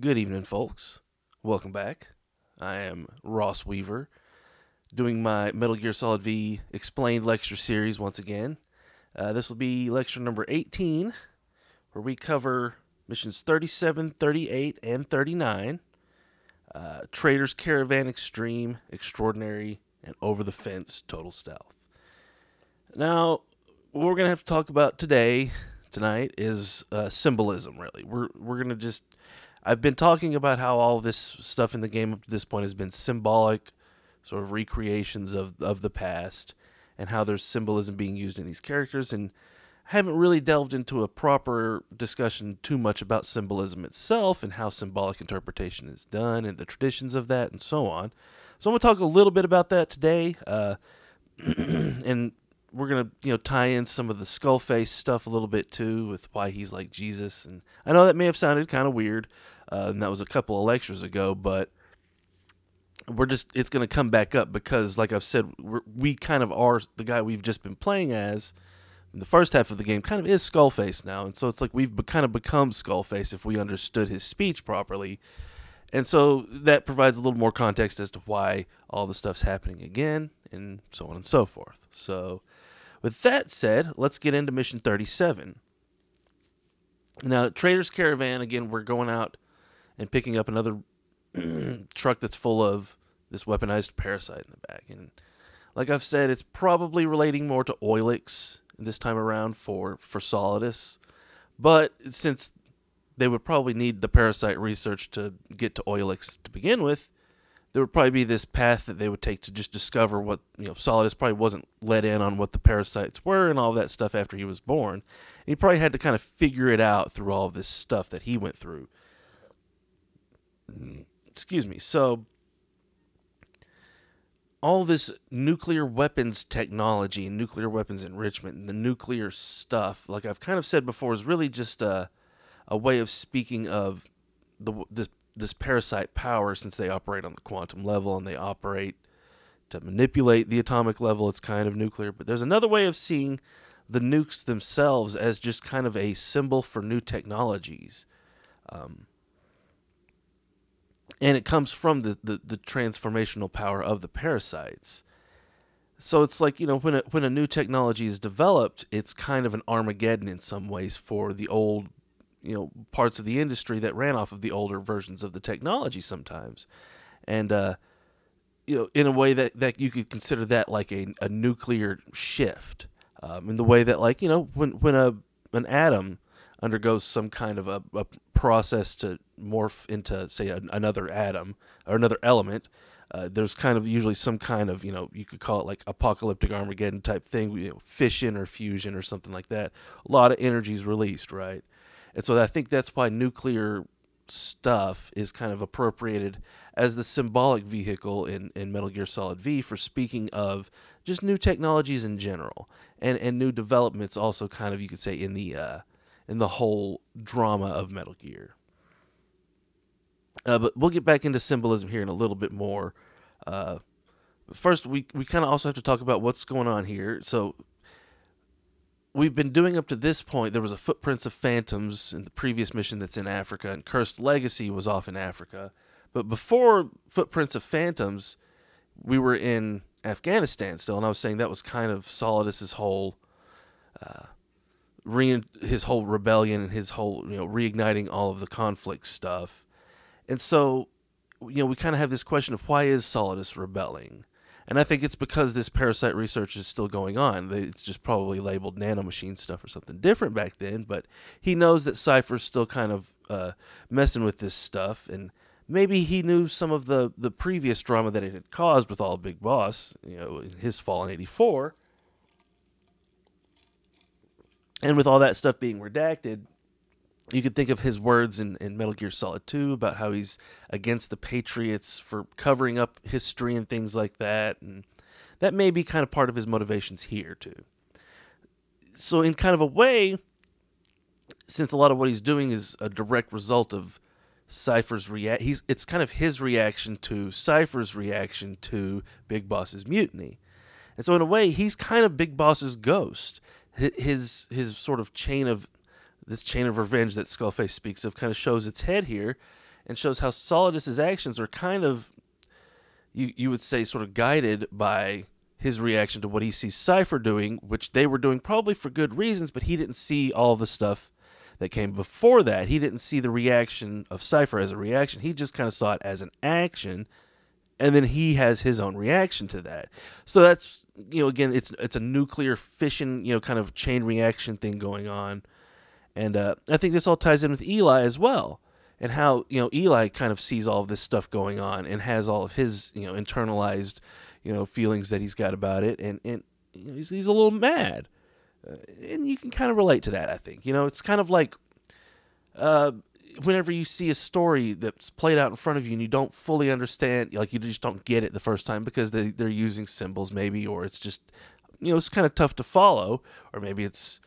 Good evening, folks. Welcome back. I am Ross Weaver, doing my Metal Gear Solid V Explained lecture series once again. This will be lecture number 18, where we cover missions 37, 38, and 39, Traitor's Caravan Extreme, Extraordinary, and Over-the-Fence Total Stealth. Now, what we're going to have to talk about tonight is symbolism, really. We're going to just... I've been talking about how all this stuff in the game up to this point has been symbolic, sort of recreations of the past, and how there's symbolism being used in these characters, and I haven't really delved into a proper discussion too much about symbolism itself and how symbolic interpretation is done and the traditions of that and so on. So I'm going to talk a little bit about that today, and we're going to tie in some of the Skull Face stuff a little bit too, with why he's like Jesus. And I know that may have sounded kind of weird, and that was a couple of lectures ago, but it's going to come back up because, like I've said, we kind of are the guy we've just been playing as. In the first half of the game kind of is Skull Face now, and so it's like we've kind of become Skull Face if we understood his speech properly. And so that provides a little more context as to why all the stuff's happening again, and so on and so forth. So with that said, let's get into Mission 37. Now, Traitor's Caravan, again, we're going out and picking up another truck that's full of this weaponized parasite in the back. And like I've said, it's probably relating more to Oilix this time around for Solidus. But since they would probably need the parasite research to get to Oilix to begin with, there would probably be this path that they would take to just discover what, Solidus probably wasn't let in on what the parasites were and all that stuff after he was born. And he probably had to kind of figure it out through all of this stuff that he went through. Excuse me. So all this nuclear weapons technology and nuclear weapons enrichment and the nuclear stuff, like I've kind of said before, is really just a way of speaking of this parasite power, since they operate on the quantum level and they operate to manipulate the atomic level. It's kind of nuclear. But there's another way of seeing the nukes themselves as just kind of a symbol for new technologies. And it comes from the transformational power of the parasites. So it's like, when a new technology is developed, it's kind of an Armageddon in some ways for the old parts of the industry that ran off of the older versions of the technology sometimes. And, in a way that you could consider that like a nuclear shift, in the way that, like, when an atom undergoes some kind of a process to morph into, say, another atom or another element, there's kind of usually some kind of, you could call it like apocalyptic Armageddon type thing, fission or fusion or something like that. A lot of energy is released, right? And so I think that's why nuclear stuff is kind of appropriated as the symbolic vehicle in Metal Gear Solid V for speaking of just new technologies in general, and new developments also, kind of, you could say, in the whole drama of Metal Gear. But we'll get back into symbolism here in a little bit more. First, we kind of also have to talk about what's going on here. So we've been doing up to this point, there was a Footprints of Phantoms in the previous mission that's in Africa, and Cursed Legacy was off in Africa. But before Footprints of Phantoms, we were in Afghanistan still, and I was saying that was kind of Solidus's whole, rebellion and his whole, reigniting all of the conflict stuff. And so, we kind of have this question of, why is Solidus rebelling? And I think it's because this parasite research is still going on. It's just probably labeled nanomachine stuff or something different back then. But he knows that Cipher's still kind of messing with this stuff. And maybe he knew some of the previous drama that it had caused with all Big Boss, his fall in 84. And with all that stuff being redacted, you could think of his words in Metal Gear Solid 2 about how he's against the Patriots for covering up history and things like that. And that may be kind of part of his motivations here, too. So in kind of a way, since a lot of what he's doing is a direct result of Cypher's reaction, it's kind of his reaction to Cypher's reaction to Big Boss's mutiny. And so in a way, he's kind of Big Boss's ghost. His sort of chain of revenge that Skullface speaks of kind of shows its head here, and shows how Solidus' actions are kind of, you would say, sort of guided by his reaction to what he sees Cipher doing, which they were doing probably for good reasons, but he didn't see all the stuff that came before that. He didn't see the reaction of Cipher as a reaction. He just kind of saw it as an action, and then he has his own reaction to that. So that's, you know, again, it's a nuclear fission, you know, kind of chain reaction thing going on. And I think this all ties in with Eli as well, and how, you know, Eli kind of sees all of this stuff going on and has all of his, you know, internalized, you know, feelings that he's got about it, and you know, he's a little mad. And you can kind of relate to that, I think. You know, it's kind of like whenever you see a story that's played out in front of you and you don't fully understand, like you just don't get it the first time because they're using symbols maybe, or it's just, you know, it's kind of tough to follow, or maybe it's,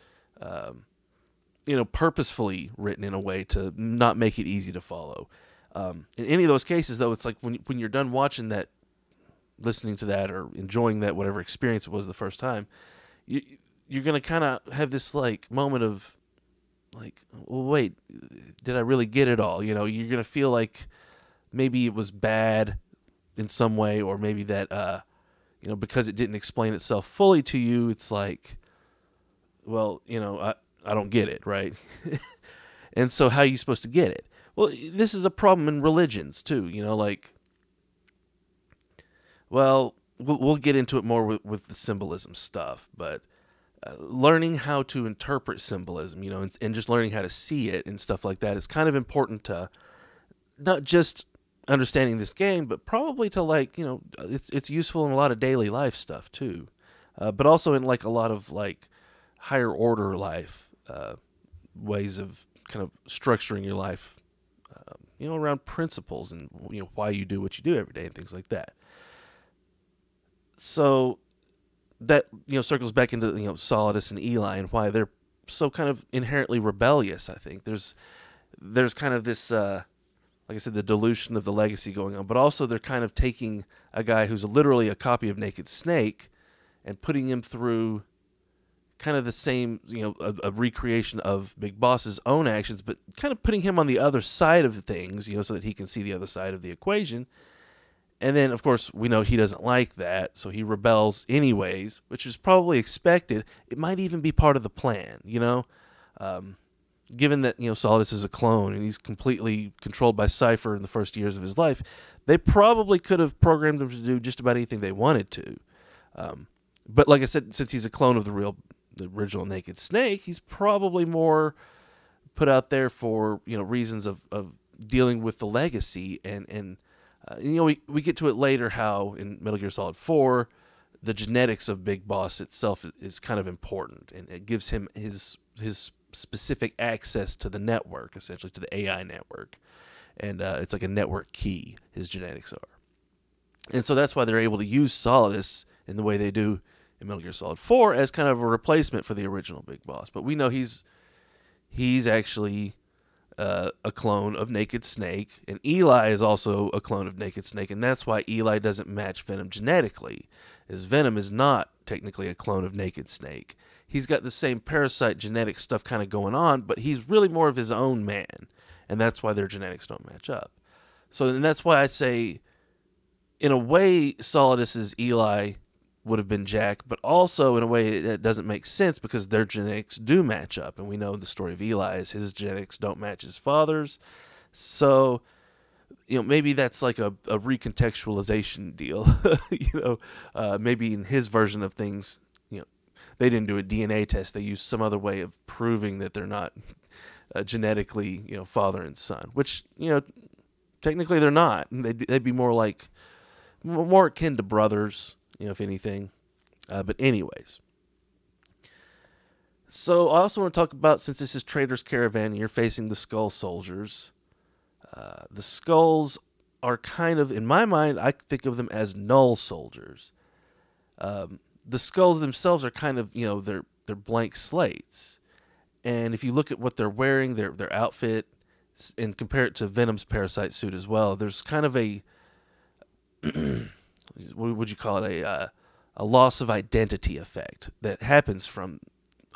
you know, purposefully written in a way to not make it easy to follow. In any of those cases, though, it's like when you're done watching that, listening to that, or enjoying that, whatever experience it was the first time, you're going to kind of have this, like, moment of, like, well, wait, did I really get it all? You know, you're going to feel like maybe it was bad in some way, or maybe that, you know, because it didn't explain itself fully to you, it's like, well, you know, I don't get it, right? And so how are you supposed to get it? Well, this is a problem in religions, too, you know, like, well, we'll get into it more with the symbolism stuff, but learning how to interpret symbolism, you know, and just learning how to see it and stuff like that is kind of important to not just understanding this game, but probably to, like, you know, it's useful in a lot of daily life stuff too, but also in, like, a lot of, like, higher order life ways of kind of structuring your life, you know, around principles and, you know, why you do what you do every day and things like that. So that, you know, circles back into, you know, Solidus and Eli and why they're so kind of inherently rebellious. I think there's kind of this, like I said, the dilution of the legacy going on, but also they're kind of taking a guy who's literally a copy of Naked Snake and putting him through kind of the same, you know, a recreation of Big Boss's own actions, but kind of putting him on the other side of things, you know, so that he can see the other side of the equation. And then, of course, we know he doesn't like that, so he rebels anyways, which is probably expected. It might even be part of the plan, you know? Given that, you know, Solidus is a clone and he's completely controlled by Cipher in the first years of his life, they probably could have programmed him to do just about anything they wanted to. But like I said, since he's a clone of the original Naked Snake, he's probably more put out there for, you know, reasons of dealing with the legacy and you know, we get to it later how in Metal Gear Solid 4, the genetics of Big Boss itself is kind of important, and it gives him his specific access to the network, essentially to the AI network, and it's like a network key. His genetics are, and so that's why they're able to use Solidus in the way they do in Metal Gear Solid 4 as kind of a replacement for the original Big Boss. But we know he's actually a clone of Naked Snake, and Eli is also a clone of Naked Snake, and that's why Eli doesn't match Venom genetically, as Venom is not technically a clone of Naked Snake. He's got the same parasite genetic stuff kind of going on, but he's really more of his own man, and that's why their genetics don't match up. So then that's why I say, in a way, Solidus's Eli would have been Jack, but also in a way that doesn't make sense because their genetics do match up, and we know the story of Eli is his genetics don't match his father's. So, you know, maybe that's like a recontextualization deal. You know, maybe in his version of things, you know, they didn't do a DNA test; they used some other way of proving that they're not genetically, you know, father and son. Which, you know, technically they're not. They'd be more like akin to brothers, you know, if anything. But anyways. So I also want to talk about, since this is Traitor's Caravan and you're facing the Skull Soldiers, the Skulls are kind of, in my mind, I think of them as null soldiers. The Skulls themselves are kind of, you know, they're blank slates. And if you look at what they're wearing, their outfit, and compare it to Venom's parasite suit as well, there's kind of a... what would you call it, a loss of identity effect that happens from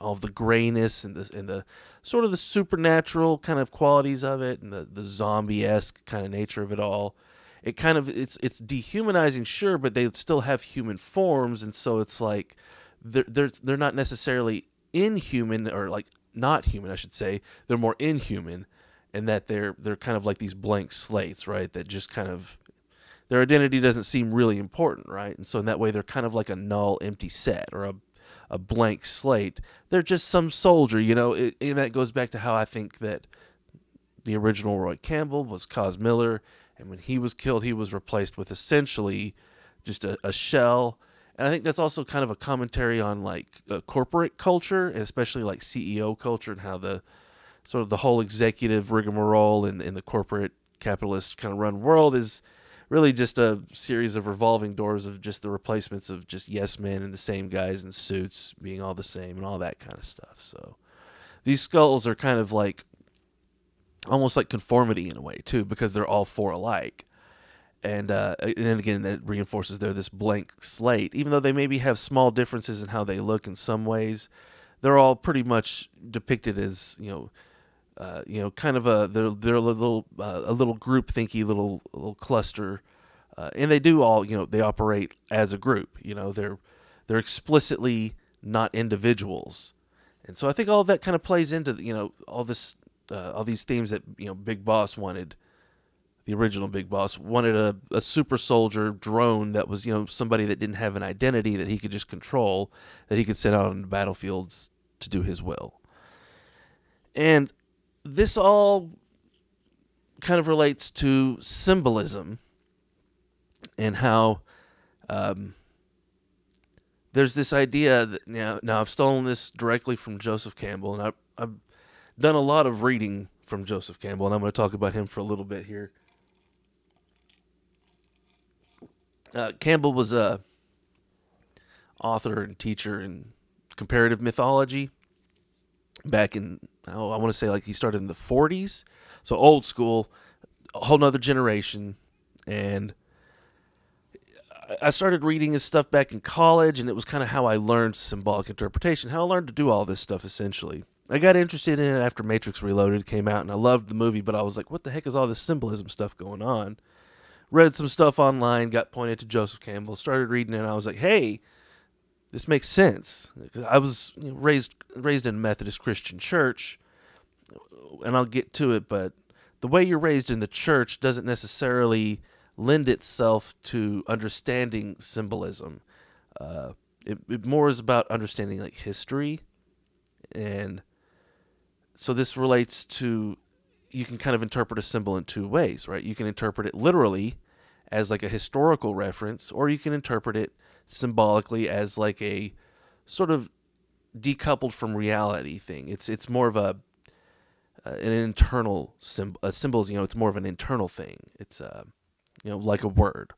all the grayness and the sort of the supernatural kind of qualities of it, and the zombie-esque kind of nature of it all. It kind of it's dehumanizing, sure, but they still have human forms, and so it's like they're not necessarily inhuman, or like not human, I should say. They're more inhuman, and that they're kind of like these blank slates, right? That just kind of their identity doesn't seem really important, right? And so in that way, they're kind of like a null, empty set, or a blank slate. They're just some soldier, you know. And that goes back to how I think that the original Roy Campbell was Cos Miller, and when he was killed, he was replaced with essentially just a shell. And I think that's also kind of a commentary on like corporate culture, and especially like CEO culture, and how the sort of the whole executive rigmarole in the corporate capitalist kind of run world is really just a series of revolving doors of just the replacements of just yes men and the same guys in suits being all the same and all that kind of stuff. So these skulls are kind of like almost like conformity in a way too, because they're all four alike. And then again, that reinforces they're this blank slate, even though they maybe have small differences in how they look in some ways. They're all pretty much depicted as, kind of they're a little groupthinky little cluster, and they do all, they operate as a group. They're explicitly not individuals, and so I think all of that kind of plays into all these themes that Big Boss wanted. The original Big Boss wanted a super soldier drone that was somebody that didn't have an identity, that he could just control, that he could send out on the battlefields to do his will. And this all kind of relates to symbolism, and how there's this idea that now I've stolen this directly from Joseph Campbell, and I've done a lot of reading from Joseph Campbell, and I'm going to talk about him for a little bit here. Campbell was a author and teacher in comparative mythology back in, I want to say like he started in the 40s, so old school, a whole nother generation. And I started reading his stuff back in college, and it was kind of how I learned symbolic interpretation, how I learned to do all this stuff essentially. I got interested in it after Matrix Reloaded came out, and I loved the movie, but I was like, what the heck is all this symbolism stuff going on? Read some stuff online, got pointed to Joseph Campbell, started reading it, and I was like, hey, this makes sense. I was raised in a Methodist Christian church, and I'll get to it, but the way you're raised in the church doesn't necessarily lend itself to understanding symbolism. It more is about understanding like history, and so this relates to, you can kind of interpret a symbol in two ways, right? You can interpret it literally as like a historical reference, or you can interpret it symbolically as like a sort of decoupled from reality thing. It's more of an internal symbol. Symbols, it's more of an internal thing. It's like a word.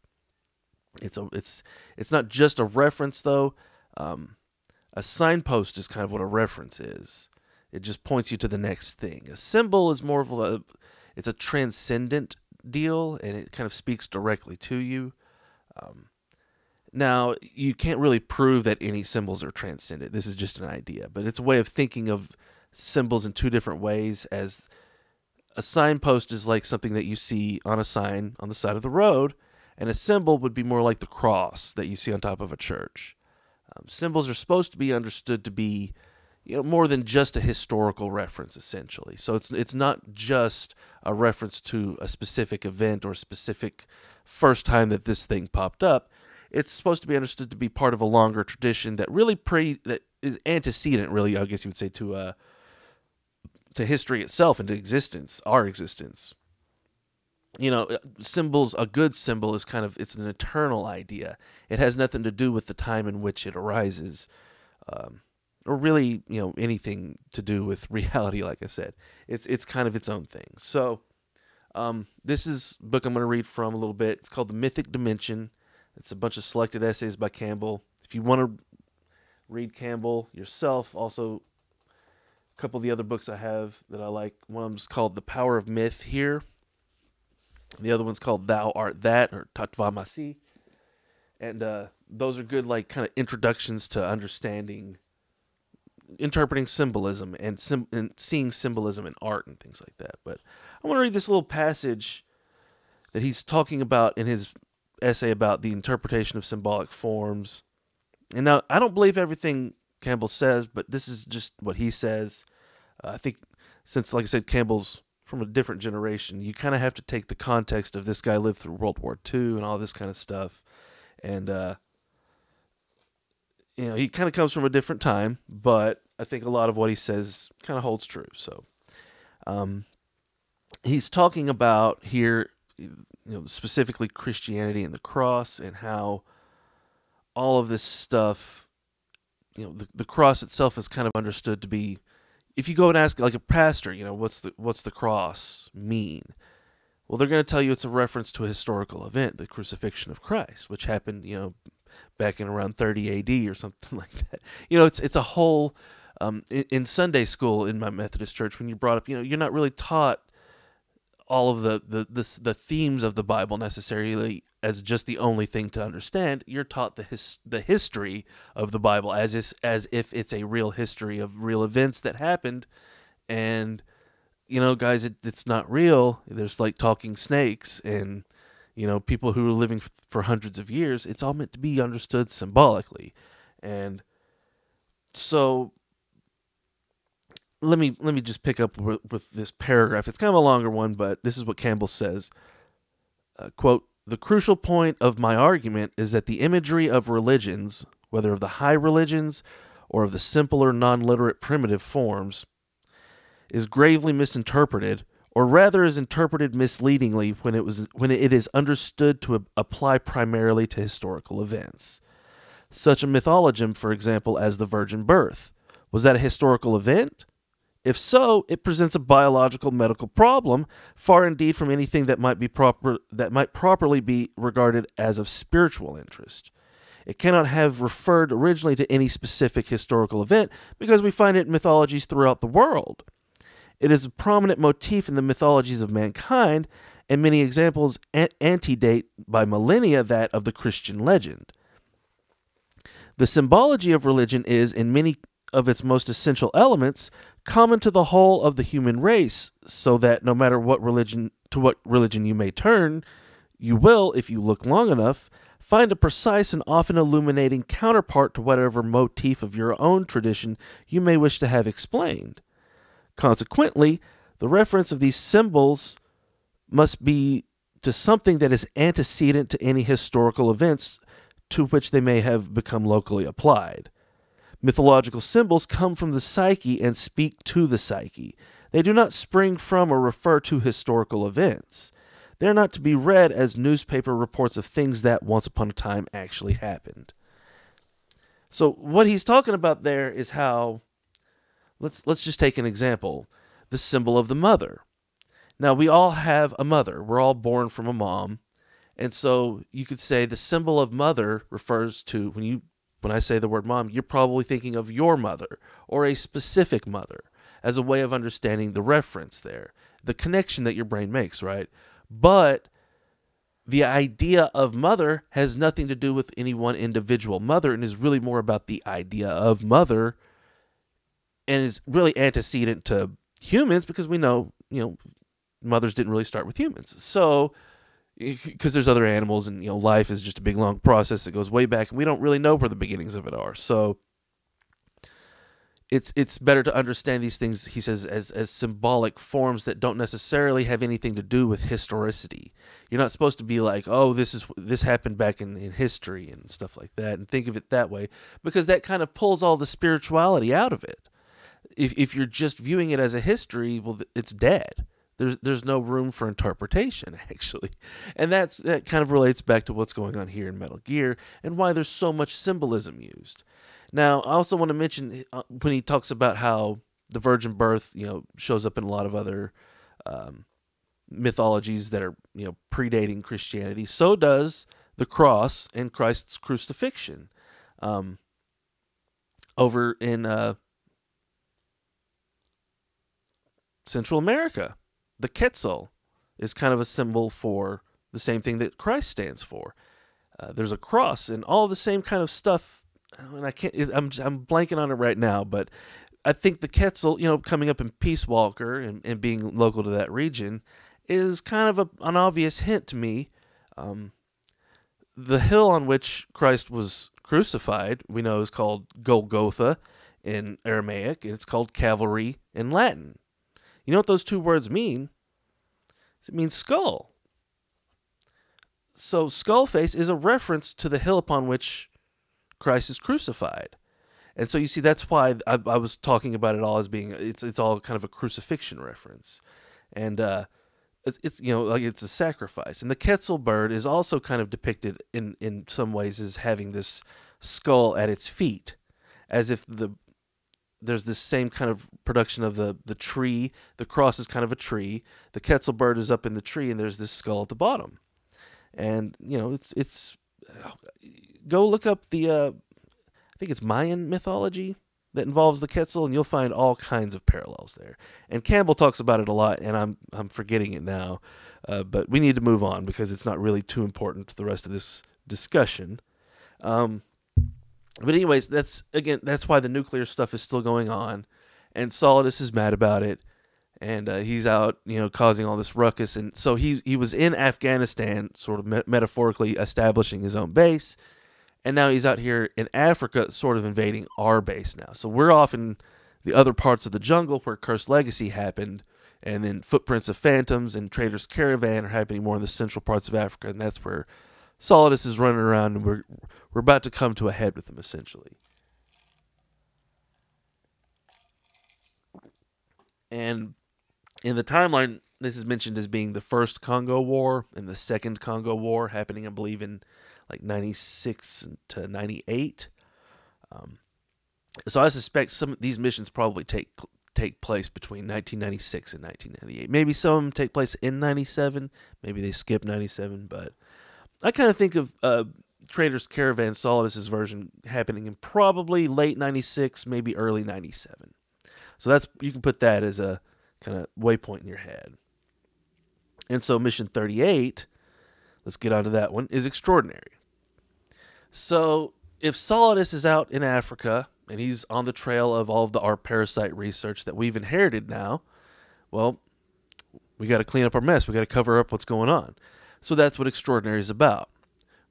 It's not just a reference though. A signpost is kind of what a reference is. It just points you to the next thing. A symbol is more of a transcendent deal, and it kind of speaks directly to you. Now, you can't really prove that any symbols are transcendent. This is just an idea, but it's a way of thinking of symbols in two different ways. As a signpost is like something that you see on a sign on the side of the road, and a symbol would be more like the cross that you see on top of a church. Symbols are supposed to be understood to be more than just a historical reference, essentially. So it's not just a reference to a specific event or a specific first time that this thing popped up. It's supposed to be understood to be part of a longer tradition that really that is antecedent, really, I guess you would say, to history itself and to existence, our existence. Symbols, a good symbol is kind of, it's an eternal idea. It has nothing to do with the time in which it arises, or really, anything to do with reality. Like I said, it's kind of its own thing. So, this is a book I'm going to read from a little bit. It's called The Mythic Dimension. It's a bunch of selected essays by Campbell. If you want to read Campbell yourself, also a couple of the other books I have that I like. One of them's called The Power of Myth here. The other one's called Thou Art That, or Tatvamasi. And those are good, like, kind of introductions to understanding interpreting symbolism and seeing symbolism in art and things like that. But I want to read this little passage that he's talking about in his essay about the interpretation of symbolic forms. And now, I don't believe everything Campbell says, but this is just what he says. I think since, like I said, Campbell's from a different generation, you kind of have to take the context of this guy lived through World War II and all this kind of stuff. And, you know, he kind of comes from a different time, but I think a lot of what he says kind of holds true. So he's talking about here, you know, specifically Christianity and the cross and how all of this stuff, you know, the cross itself is kind of understood to be, if you go and ask like a pastor, you know, what's the cross mean? Well, they're going to tell you it's a reference to a historical event, the crucifixion of Christ, which happened, you know, back in around 30 AD or something like that. You know, it's a whole, in Sunday school in my Methodist church, when you brought up, you know, you're not really taught all of the themes of the Bible necessarily as just the only thing to understand. You're taught the history of the Bible as if it's a real history of real events that happened. And, you know, guys, it's not real. There's like talking snakes and, you know, people who are living for hundreds of years. It's all meant to be understood symbolically. And so let me just pick up with this paragraph. It's kind of a longer one, but this is what Campbell says. Quote, "The crucial point of my argument is that the imagery of religions, whether of the high religions or of the simpler non-literate primitive forms, is gravely misinterpreted, or rather is interpreted misleadingly when it is understood to apply primarily to historical events. Such a mythologism, for example, as the virgin birth. Was that a historical event? If so, it presents a biological medical problem, far indeed from anything that might properly be regarded as of spiritual interest. It cannot have referred originally to any specific historical event, because we find it in mythologies throughout the world. It is a prominent motif in the mythologies of mankind, and many examples antedate by millennia that of the Christian legend. The symbology of religion is, in many of its most essential elements, common to the whole of the human race, so that no matter to what religion you may turn, you will, if you look long enough, find a precise and often illuminating counterpart to whatever motif of your own tradition you may wish to have explained. Consequently, the reference of these symbols must be to something that is antecedent to any historical events to which they may have become locally applied. Mythological symbols come from the psyche and speak to the psyche. They do not spring from or refer to historical events. They are not to be read as newspaper reports of things that once upon a time actually happened." So what he's talking about there is how, let's just take an example, the symbol of the mother. Now, we all have a mother. We're all born from a mom. And so you could say the symbol of mother refers to, when I say the word mom, you're probably thinking of your mother or a specific mother as a way of understanding the reference there, the connection that your brain makes, right? But the idea of mother has nothing to do with any one individual mother and is really more about the idea of mother, and is really antecedent to humans, because we know, you know, mothers didn't really start with humans. So, because there's other animals, and, you know, life is just a big long process that goes way back, and we don't really know where the beginnings of it are. So it's better to understand these things, he says, as symbolic forms that don't necessarily have anything to do with historicity. You're not supposed to be like, oh, this happened back in history and stuff like that, and think of it that way, because that kind of pulls all the spirituality out of it. If you're just viewing it as a history, well, it's dead. There's no room for interpretation, actually. And that kind of relates back to what's going on here in Metal Gear and why there's so much symbolism used. Now, I also want to mention when he talks about how the virgin birth, you know, shows up in a lot of other mythologies that are, you know, predating Christianity, so does the cross and Christ's crucifixion. Over in Central America, the Quetzal is kind of a symbol for the same thing that Christ stands for. There's a cross and all the same kind of stuff. And I'm blanking on it right now, but I think the Quetzal, you know, coming up in Peace Walker and being local to that region is kind of an obvious hint to me. The hill on which Christ was crucified, we know, is called Golgotha in Aramaic, and it's called Calvary in Latin. You know what those two words mean? It means skull. So Skull Face is a reference to the hill upon which Christ is crucified. And so you see, that's why I was talking about it all as being, it's all kind of a crucifixion reference. And it's, you know, like it's a sacrifice. And the Quetzal bird is also kind of depicted in some ways as having this skull at its feet, as if there's this same kind of production of the tree. The cross is kind of a tree. The Quetzal bird is up in the tree, and there's this skull at the bottom. And, you know, it's go look up the... I think it's Mayan mythology that involves the Quetzal, and you'll find all kinds of parallels there. And Campbell talks about it a lot, and I'm forgetting it now. But we need to move on because it's not really too important to the rest of this discussion. But anyways, that's why the nuclear stuff is still going on, and Solidus is mad about it, and he's out, you know, causing all this ruckus. And so he was in Afghanistan, sort of metaphorically establishing his own base. And now he's out here in Africa sort of invading our base now. So we're off in the other parts of the jungle where Cursed Legacy happened, and then Footprints of Phantoms and Traitor's Caravan are happening more in the central parts of Africa, and that's where Solidus is running around, and we're about to come to a head with him, essentially. And in the timeline, this is mentioned as being the First Congo War and the Second Congo War happening, I believe, in like 96 to 98. So I suspect some of these missions probably take place between 1996 and 1998. Maybe some of them take place in 97. Maybe they skip 97. But I kind of think of Traitor's Caravan, Solidus' version, happening in probably late 96, maybe early 97. So that's, you can put that as a kind of waypoint in your head. And so mission 38... let's get onto that one, is Extraordinary. So if Solidus is out in Africa and he's on the trail of all of our parasite research that we've inherited now, well, we got to clean up our mess. We got to cover up what's going on. So that's what Extraordinary is about.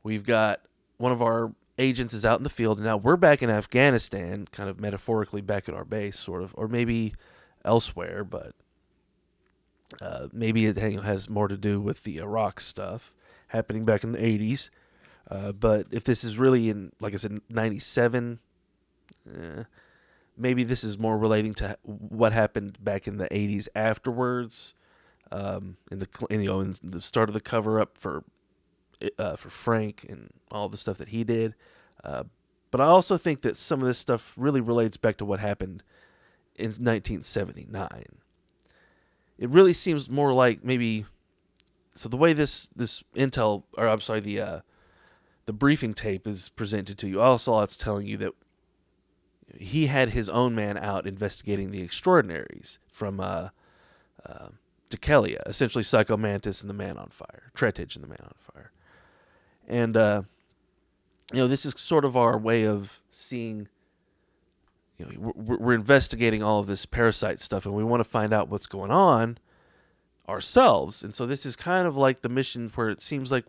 We've got one of our agents is out in the field, and now we're back in Afghanistan, kind of metaphorically back at our base, sort of, or maybe elsewhere, but maybe it has more to do with the Iraq stuff happening back in the 80s. But if this is really in, like I said, 97, maybe this is more relating to what happened back in the 80s afterwards, in the start of the cover-up for Frank and all the stuff that he did. But I also think that some of this stuff really relates back to what happened in 1979. It really seems more like maybe... So the way this intel, or I'm sorry, the briefing tape is presented to you, also it's telling you that he had his own man out investigating the Extraordinaries from Deukelia, essentially Psycho Mantis and the Man on Fire, Trettage and the Man on Fire, and you know, this is sort of our way of seeing. You know, we're investigating all of this parasite stuff, and we want to find out what's going on ourselves. And so this is kind of like the mission where it seems like,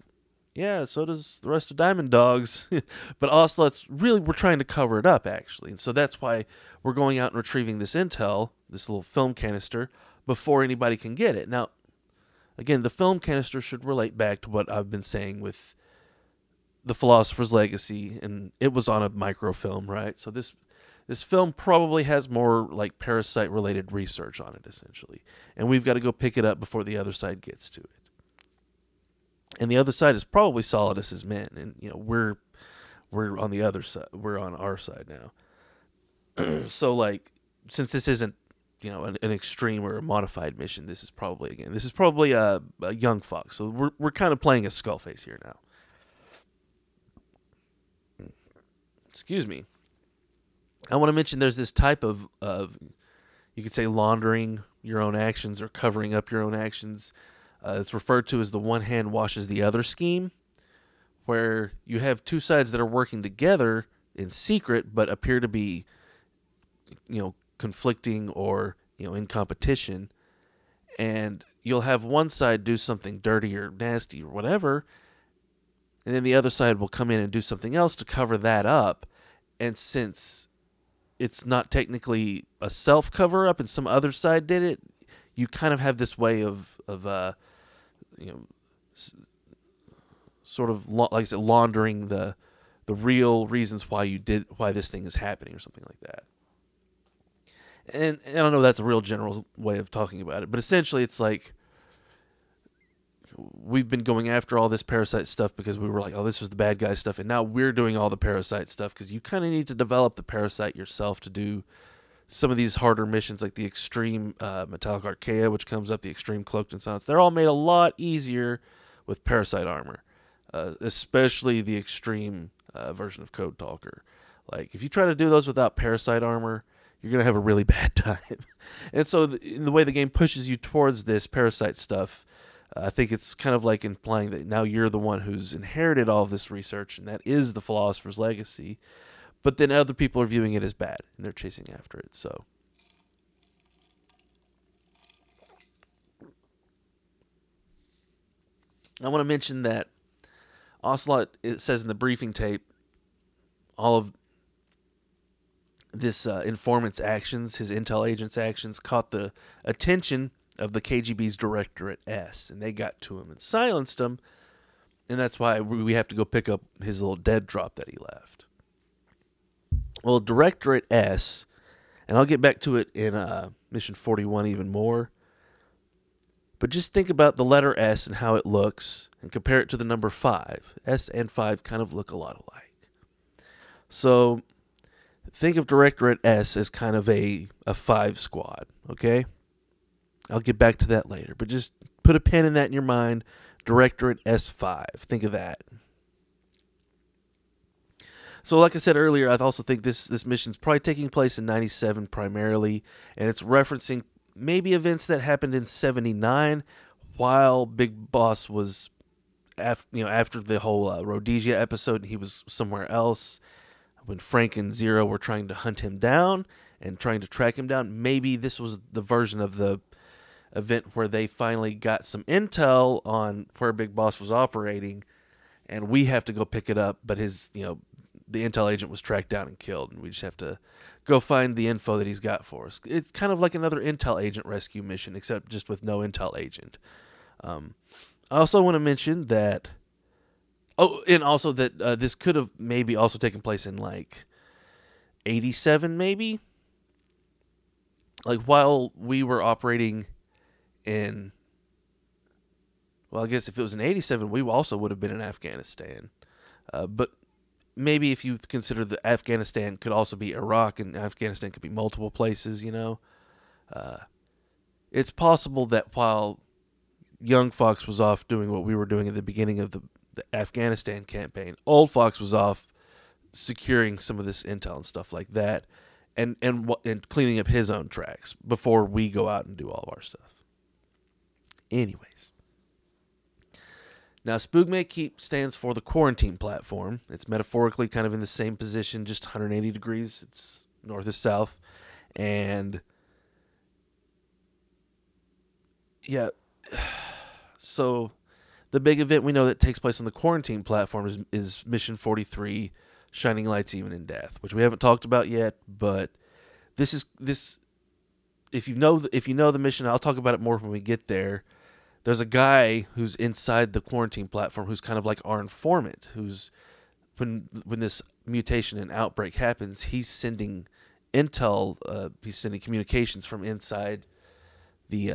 yeah, so does the rest of Diamond Dogs, but also it's really, we're trying to cover it up, actually. And so that's why we're going out and retrieving this intel, this little film canister, before anybody can get it. Now, again, the film canister should relate back to what I've been saying with the Philosopher's Legacy, and it was on a microfilm, right? So this film probably has more like parasite-related research on it, essentially. And we've got to go pick it up before the other side gets to it. And the other side is probably Solidus' men, and you know, we're on the other side. We're on our side now. So like, since this isn't, you know, an extreme or a modified mission, this is probably, again, this is probably a young fox. So we're kind of playing a Skull Face here now. Excuse me. I want to mention there's this type of you could say, laundering your own actions or covering up your own actions. It's referred to as the one hand washes the other scheme, where you have two sides that are working together in secret but appear to be, you know, conflicting or, you know, in competition, and you'll have one side do something dirty or nasty or whatever, and then the other side will come in and do something else to cover that up. And since it's not technically a self-cover-up and some other side did it, you kind of have this way of you know, sort of, like I said, laundering the real reasons why you did, why this thing is happening or something like that. And I know that's a real general way of talking about it, but essentially it's like, we've been going after all this parasite stuff because we were like, oh, this was the bad guy stuff, and now we're doing all the parasite stuff because you kind of need to develop the parasite yourself to do some of these harder missions, like the extreme metallic archaea, which comes up, the extreme cloaked in silence. They're all made a lot easier with parasite armor, especially the extreme version of Code Talker. Like, if you try to do those without parasite armor, you're going to have a really bad time. And so in the way the game pushes you towards this parasite stuff, I think it's kind of like implying that now you're the one who's inherited all of this research, and that is the Philosopher's Legacy. But then other people are viewing it as bad, and they're chasing after it. So, I want to mention that Ocelot, it says in the briefing tape, all of this informant's actions, his intel agent's actions, caught the attention of the KGB's Directorate S, and they got to him and silenced him, and that's why we have to go pick up his little dead drop that he left. Well, Directorate S, and I'll get back to it in Mission 41 even more, but just think about the letter S and how it looks, and compare it to the number 5. S and 5 kind of look a lot alike. So think of Directorate S as kind of a 5 squad, okay? I'll get back to that later, but just put a pin in that in your mind. Directorate S5. Think of that. So like I said earlier, I also think this mission's probably taking place in 97 primarily, and it's referencing maybe events that happened in 79 while Big Boss was after the whole Rhodesia episode, and he was somewhere else when Frank and Zero were trying to hunt him down and trying to track him down. Maybe this was the version of the event where they finally got some intel on where Big Boss was operating, and we have to go pick it up, but his, you know, the intel agent was tracked down and killed, and we just have to go find the info that he's got for us. It's kind of like another intel agent rescue mission, except just with no intel agent. I also want to mention that, this could have maybe also taken place in like 87 maybe. Like while we were operating in, well, I guess if it was in 87, we also would have been in Afghanistan. But maybe if you consider that Afghanistan could also be Iraq, and Afghanistan could be multiple places, you know. It's possible that while Young Fox was off doing what we were doing at the beginning of the Afghanistan campaign, Old Fox was off securing some of this intel and stuff like that, and cleaning up his own tracks before we go out and do all of our stuff. Anyways. Now, Spoogmate Keep stands for the Quarantine Platform. It's metaphorically kind of in the same position, just 180 degrees. It's north is south. And, yeah. So, the big event we know that takes place on the Quarantine Platform is Mission 43, Shining Lights Even in Death, which we haven't talked about yet, but this. If you know the mission, I'll talk about it more when we get there. There's a guy who's inside the Quarantine Platform who's kind of like our informant, who's when this mutation and outbreak happens, he's sending intel, he's sending communications from inside the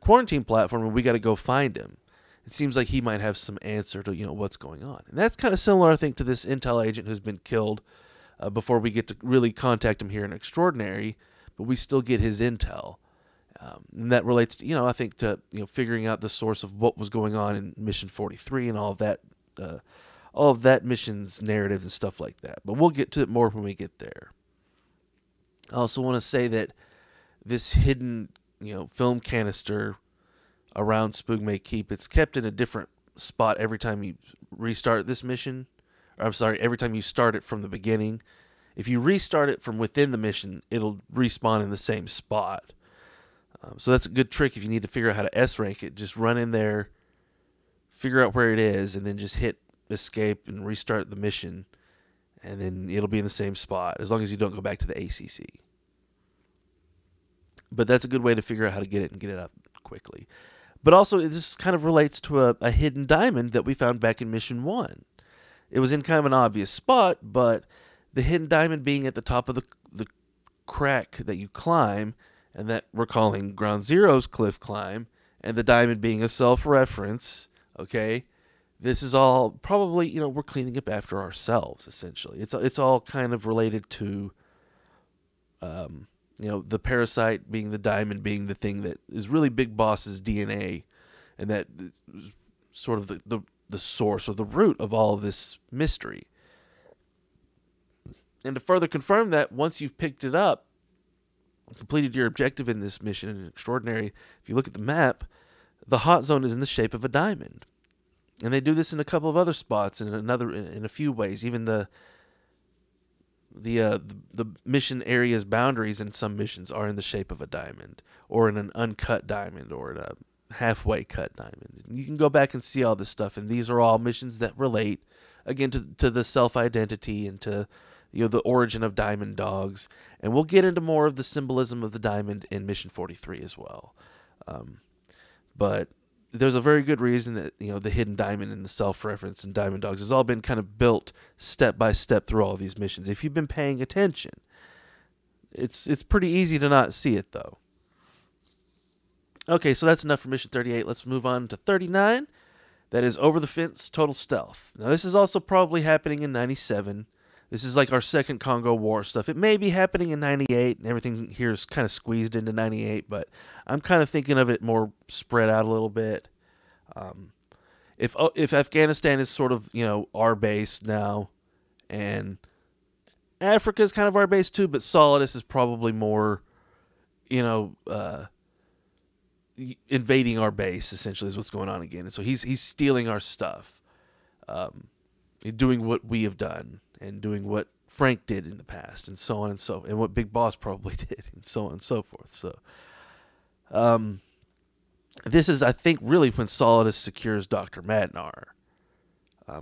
Quarantine Platform, and we got to go find him. It seems like he might have some answer to, you know, what's going on. And that's kind of similar, I think, to this intel agent who's been killed before we get to really contact him here in Extraordinary, but we still get his intel. And that relates to, you know, I think to, you know, figuring out the source of what was going on in Mission 43 and all of that mission's narrative and stuff like that. But we'll get to it more when we get there. I also want to say that this hidden, you know, film canister around Spoogmate Keep, it's kept in a different spot every time you restart this mission. Or, I'm sorry, every time you start it from the beginning. If you restart it from within the mission, it'll respawn in the same spot. So that's a good trick if you need to figure out how to S rank it. Just run in there, figure out where it is, and then just hit escape and restart the mission, and then it'll be in the same spot as long as you don't go back to the ACC. But that's a good way to figure out how to get it and get it up quickly. But also, this kind of relates to a hidden diamond that we found back in Mission 1. It was in kind of an obvious spot, but the hidden diamond being at the top of the crack that you climb, and that we're calling Ground Zero's cliff climb, and the diamond being a self-reference, okay? This is all probably, you know, we're cleaning up after ourselves, essentially. It's all kind of related to, you know, the parasite being the diamond being the thing that is really Big Boss's DNA, and that is sort of the source or the root of all of this mystery. And to further confirm that, once you've picked it up, completed your objective in this mission in Extraordinary, if you look at the map, the hot zone is in the shape of a diamond. And they do this in a couple of other spots, and in a few ways. Even the mission area's boundaries in some missions are in the shape of a diamond, or in an uncut diamond, or in a halfway cut diamond. And you can go back and see all this stuff, and these are all missions that relate again to the self identity and to, you know, the origin of Diamond Dogs. And we'll get into more of the symbolism of the diamond in Mission 43 as well. But there's a very good reason that, you know, the hidden diamond and the self-reference and Diamond Dogs has all been kind of built step by step through all these missions. If you've been paying attention, it's pretty easy to not see it, though. Okay, so that's enough for Mission 38. Let's move on to 39. That is Over-the-Fence Total Stealth. Now, this is also probably happening in 97. This is like our Second Congo War stuff. It may be happening in 98, and everything here is kind of squeezed into 98, but I'm kind of thinking of it more spread out a little bit. If Afghanistan is sort of, you know, our base now, and Africa is kind of our base too, but Solidus is probably more, you know, invading our base, essentially, is what's going on again. And so he's stealing our stuff, doing what we have done, and doing what Frank did in the past, and so on and so, and what Big Boss probably did, and so on and so forth. So this is, I think, really when Solidus secures Dr. Madnar.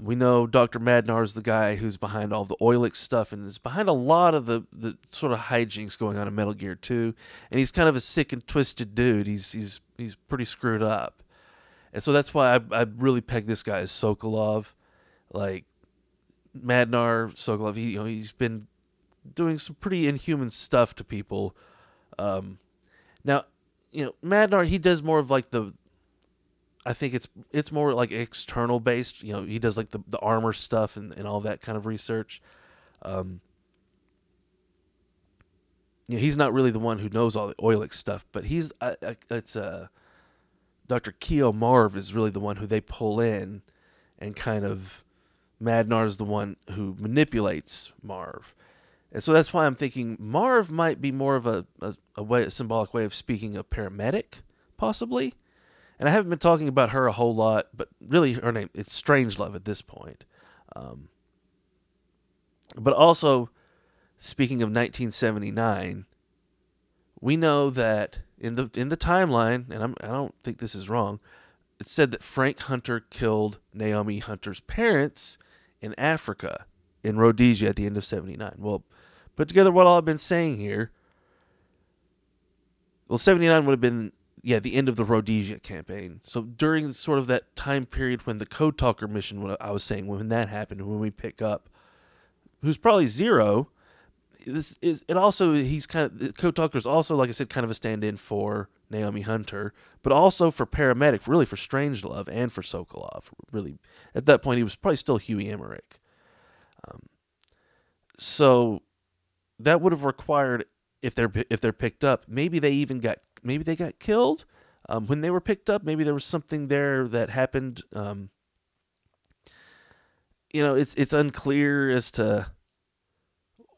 We know Dr. Madnar is the guy who's behind all the Oilix stuff, and is behind a lot of the sort of hijinks going on in Metal Gear 2, and he's kind of a sick and twisted dude. He's pretty screwed up. And so that's why I really peg this guy as Sokolov. Like, Madnar, Sokolov, you know, he's been doing some pretty inhuman stuff to people. Now, you know, Madnar, he does more of like the, I think it's more like external based. You know, he does like the armor stuff and all that kind of research. You know, he's not really the one who knows all the Oilix stuff, but he's Dr. Keo Marv is really the one who they pull in, and kind of Madnar is the one who manipulates Marv. And so that's why I'm thinking Marv might be more of a symbolic way of speaking of paramedic, possibly. And I haven't been talking about her a whole lot, but really her name, it's Strangelove at this point. But also, speaking of 1979, we know that in the timeline, and I don't think this is wrong, it said that Frank Hunter killed Naomi Hunter's parents in Africa, in Rhodesia, at the end of 79. Well, put together what I've been saying here. Well, 79 would have been, yeah, the end of the Rhodesia campaign. So during sort of that time period when the Code Talker mission, what I was saying, when that happened, when we pick up, who's probably Zero, this is it. Also, he's kind of, the Code Talker is also, like I said, kind of a stand-in for Naomi Hunter, but also for paramedic, really for Strangelove and for Sokolov. Really, at that point, he was probably still Huey Emmerich. So that would have required, if they're picked up, maybe they got killed when they were picked up. Maybe there was something there that happened. You know, it's unclear as to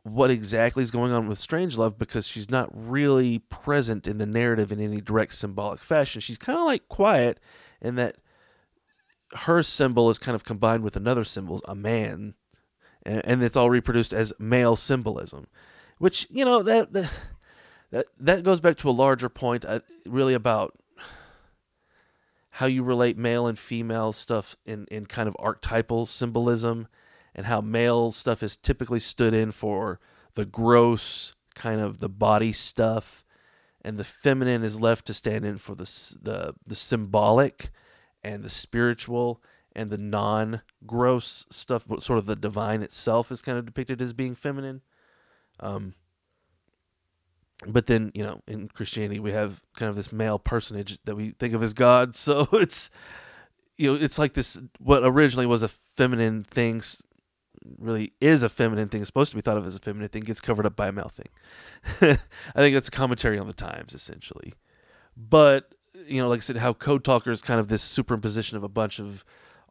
what exactly is going on with Strangelove, because she's not really present in the narrative in any direct symbolic fashion. She's kind of like quiet, in that her symbol is kind of combined with another symbol, a man, and it's all reproduced as male symbolism, which, you know, that goes back to a larger point, really, about how you relate male and female stuff in kind of archetypal symbolism, and how male stuff is typically stood in for the gross, kind of the body stuff, and the feminine is left to stand in for the symbolic and the spiritual and the non-gross stuff, but sort of the divine itself is kind of depicted as being feminine. But then, you know, in Christianity, we have kind of this male personage that we think of as God. So it's, you know, it's like this, what originally was a feminine thing really is a feminine thing. It's supposed to be thought of as a feminine thing, gets covered up by a male thing. I think that's a commentary on the times, essentially. But, you know, like I said, how Code Talker is kind of this superimposition of a bunch of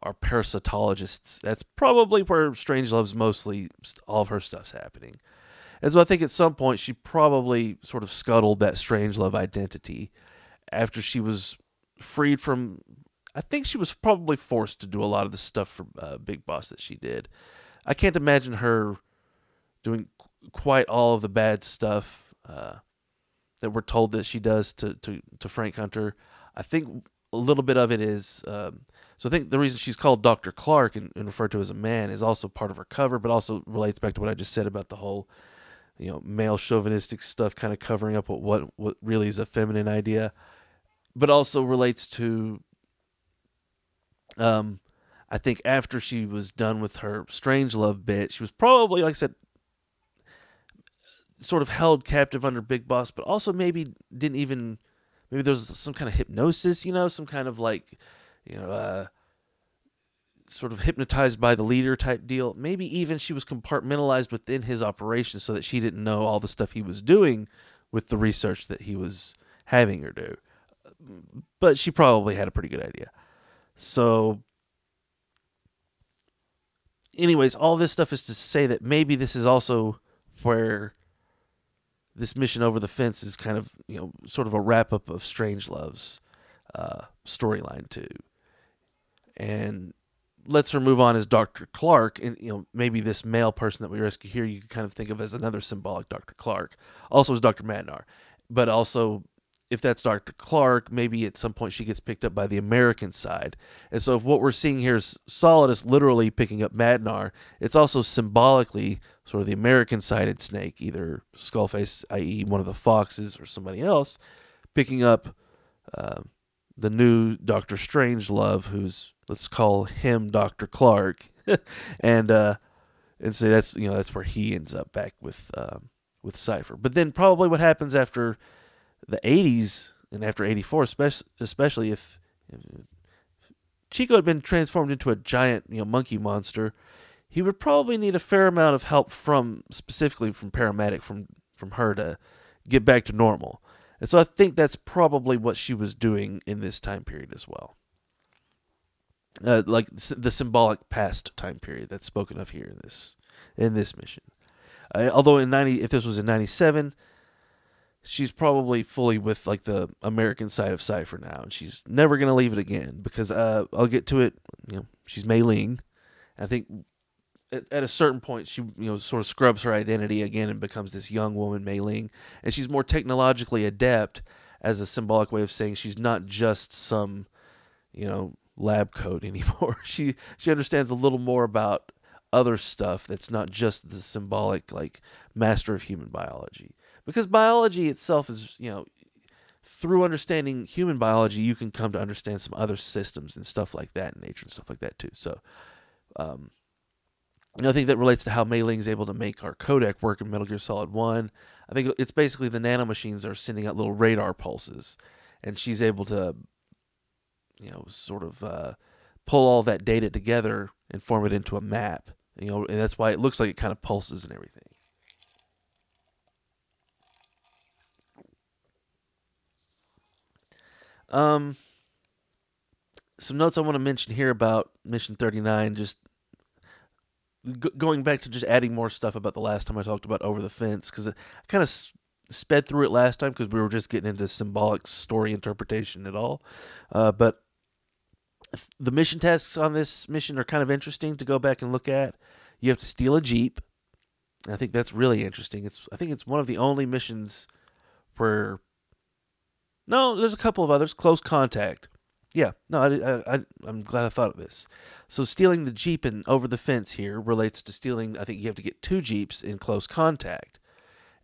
our parasitologists. That's probably where Strangelove's mostly, all of her stuff's happening. And so I think at some point she probably sort of scuttled that Strangelove identity after she was freed from... I think she was probably forced to do a lot of the stuff for Big Boss that she did. I can't imagine her doing quite all of the bad stuff that we're told that she does to Frank Hunter. I think a little bit of it is... so I think the reason she's called Dr. Clark and referred to as a man is also part of her cover, but also relates back to what I just said about the whole... you know, male chauvinistic stuff kind of covering up what really is a feminine idea, but also relates to, I think after she was done with her Strangelove bit, she was probably, like I said, sort of held captive under Big Boss, but also maybe didn't even, maybe there was some kind of hypnosis, you know, some kind of like, you know, sort of hypnotized by the leader type deal. Maybe even she was compartmentalized within his operation so that she didn't know all the stuff he was doing with the research that he was having her do. But she probably had a pretty good idea. So anyways, all this stuff is to say that maybe this is also where this mission Over the Fence is kind of, you know, sort of a wrap up of Strangelove's storyline too. And lets her move on as Dr. Clark, and, you know, maybe this male person that we rescue here, you can kind of think of as another symbolic Dr. Clark, also as Dr. Madnar. But also, if that's Dr. Clark, maybe at some point she gets picked up by the American side. And so if what we're seeing here is Solidus literally picking up Madnar, it's also symbolically sort of the American-sided snake, either Skull Face, i.e. one of the foxes, or somebody else, picking up the new Dr. Strangelove, who's... let's call him Dr. Clark, and say that's, you know, that's where he ends up back with Cipher. But then probably what happens after the '80s and after '84, especially if Chico had been transformed into a giant, you know, monkey monster, he would probably need a fair amount of help from, specifically from Paramedic, from her to get back to normal. And so I think that's probably what she was doing in this time period as well. Like the symbolic past time period that's spoken of here in this mission. Although if this was in 97, she's probably fully with like the American side of Cipher now, and she's never going to leave it again because I'll get to it. You know, she's Mei Ling. I think at a certain point she, you know, sort of scrubs her identity again and becomes this young woman Mei Ling, and she's more technologically adept as a symbolic way of saying she's not just some, you know, lab coat anymore. She understands a little more about other stuff that's not just the symbolic, like, master of human biology, because biology itself is, you know, through understanding human biology you can come to understand some other systems and stuff like that in nature and stuff like that too. So I think that relates to how Mei Ling's able to make our codec work in Metal Gear Solid 1. I think it's basically the nanomachines are sending out little radar pulses, and she's able to, you know, sort of pull all that data together and form it into a map, you know, and that's why it looks like it kind of pulses and everything. Some notes I want to mention here about Mission 39, just going back to just adding more stuff about the last time I talked about Over the Fence, because I kind of sped through it last time because we were just getting into symbolic story interpretation at all. But the mission tasks on this mission are kind of interesting to go back and look at. You have to steal a Jeep. I think that's really interesting. I think it's one of the only missions where... No, there's a couple of others. Close Contact. Yeah, no, I'm glad I thought of this. So stealing the Jeep and Over the Fence here relates to stealing... I think you have to get two Jeeps in Close Contact.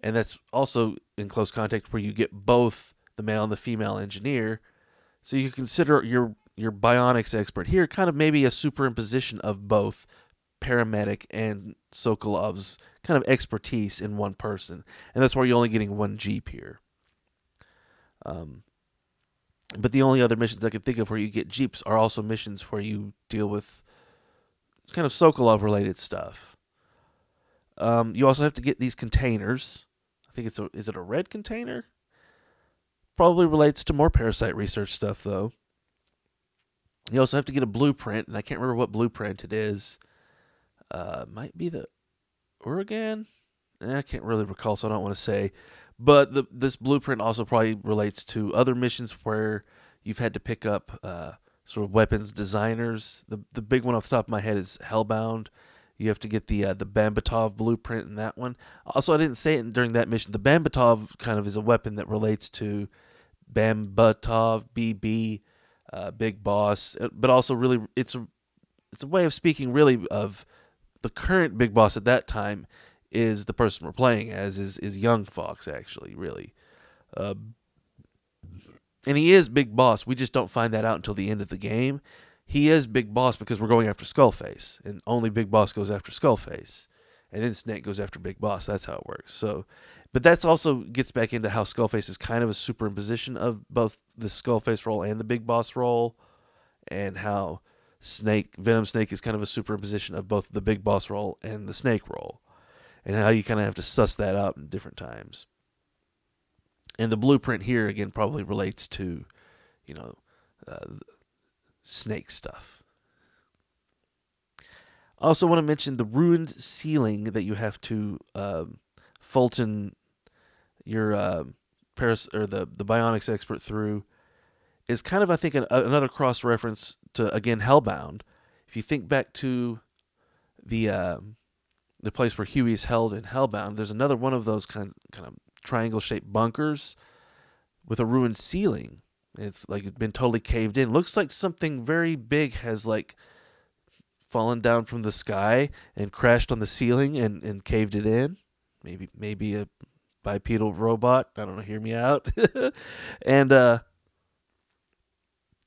And that's also in Close Contact where you get both the male and the female engineer. So you consider your bionics expert here kind of maybe a superimposition of both paramedic and Sokolov's kind of expertise in one person. And that's why you're only getting one Jeep here. But the only other missions I can think of where you get Jeeps are also missions where you deal with kind of Sokolov-related stuff. You also have to get these containers. I think it's is it a red container? Probably relates to more parasite research stuff, though. You also have to get a blueprint, and I can't remember what blueprint it is. Might be the Oregon? I can't really recall, so I don't want to say. But this blueprint also probably relates to other missions where you've had to pick up sort of weapons designers. The big one off the top of my head is Hellbound. You have to get the Bambitov blueprint in that one. Also, I didn't say it during that mission. The Bambitov kind of is a weapon that relates to Bambitov, BB, Big Boss, but also really it's a way of speaking really of the current Big Boss at that time is the person we're playing as is Young Fox actually really, and he is Big Boss. We just don't find that out until the end of the game. He is Big Boss because we're going after Skull Face, and only Big Boss goes after Skull Face, and then Snake goes after Big Boss. That's how it works. So, but that's also gets back into how Skull Face is kind of a superimposition of both the Skull Face role and the Big Boss role, and how Venom Snake is kind of a superimposition of both the Big Boss role and the Snake role, and how you kind of have to suss that out in different times. And the blueprint here again probably relates to, you know, Snake stuff. I also want to mention the ruined ceiling that you have to Fulton your the bionics expert through is kind of, I think, another cross reference to again Hellbound. If you think back to the place where Huey's held in Hellbound, there's another one of those kind of triangle shaped bunkers with a ruined ceiling. It's like it's been totally caved in. Looks like something very big has like fallen down from the sky and crashed on the ceiling and caved it in. Maybe a bipedal robot. I don't know. Hear me out. And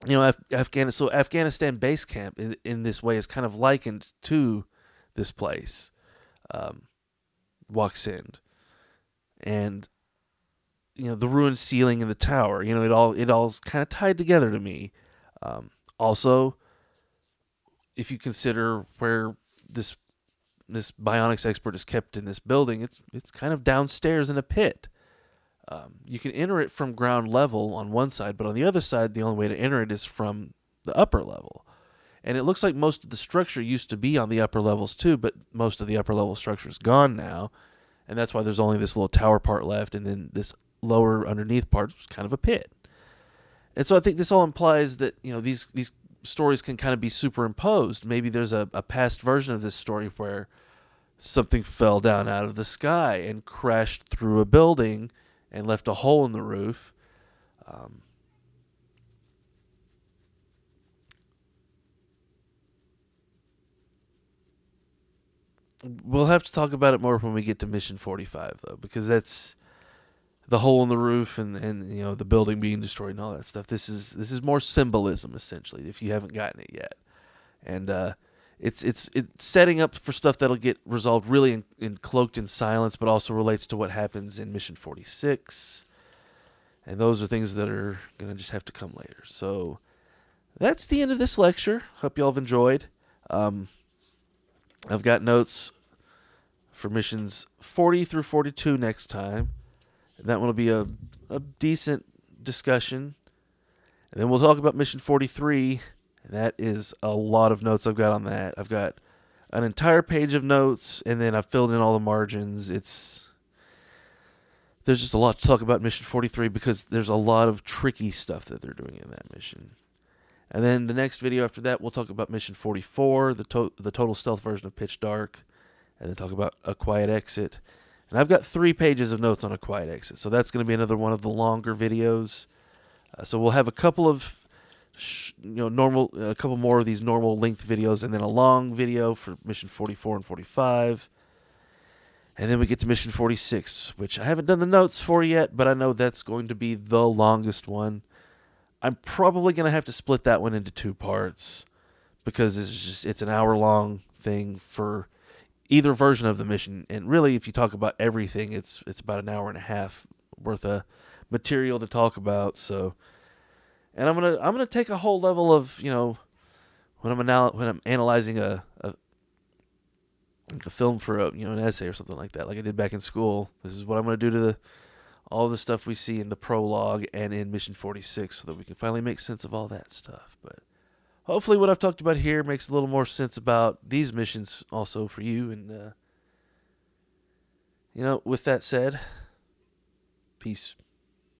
you know, Afghanistan base camp in this way is kind of likened to this place, Waxind, and. You know, the ruined ceiling and the tower. You know, it all's kind of tied together to me. Also, if you consider where this bionics expert is kept in this building, it's kind of downstairs in a pit. You can enter it from ground level on one side, but on the other side, the only way to enter it is from the upper level. And it looks like most of the structure used to be on the upper levels too, but most of the upper level structure is gone now, and that's why there's only this little tower part left, and then this lower underneath part was kind of a pit. And so I think this all implies that, you know, these stories can kind of be superimposed. Maybe there's a past version of this story where something fell down out of the sky and crashed through a building and left a hole in the roof. We'll have to talk about it more when we get to Mission 45, though, because that's the hole in the roof and you know, the building being destroyed and all that stuff. This is more symbolism, essentially, if you haven't gotten it yet. And it's setting up for stuff that'll get resolved really in cloaked in silence, but also relates to what happens in Mission 46. And those are things that are going to just have to come later. So that's the end of this lecture. Hope you all have enjoyed. I've got notes for missions 40 through 42 next time. That one will be a decent discussion. And then we'll talk about Mission 43. And that is a lot of notes I've got on that. I've got an entire page of notes, and then I've filled in all the margins. There's just a lot to talk about in Mission 43 because there's a lot of tricky stuff that they're doing in that mission. And then the next video after that, we'll talk about Mission 44, the total stealth version of Pitch Dark. and then talk about A Quiet Exit. And I've got 3 pages of notes on A Quiet Exit, so that's going to be another one of the longer videos. So we'll have a couple of a couple more of these normal length videos, and then a long video for mission 44 and 45. And then we get to mission 46, which I haven't done the notes for yet, but I know that's going to be the longest one. I'm probably going to have to split that one into 2 parts because it's an hour-long thing for either version of the mission. And really, if you talk about everything, it's about an hour and a half worth of material to talk about. So, and I'm gonna take a whole level of, you know, when I'm analyzing a film for a, you know, an essay or something like that, like I did back in school. This is what I'm gonna do to all the stuff we see in the prologue and in Mission 46, so that we can finally make sense of all that stuff. But hopefully what I've talked about here makes a little more sense about these missions also for you. And, you know, with that said, peace.